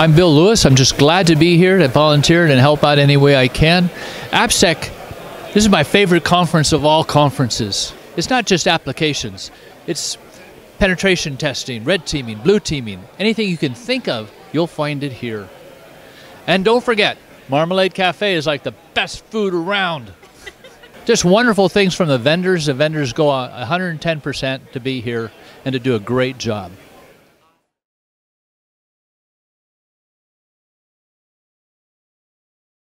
I'm Bill Lewis. I'm just glad to be here to volunteer and help out any way I can. AppSec, this is my favorite conference of all conferences. It's not just applications. It's penetration testing, red teaming, blue teaming, anything you can think of, you'll find it here. And don't forget, Marmalade Cafe is like the best food around. Just wonderful things from the vendors. The vendors go 110% to be here and to do a great job.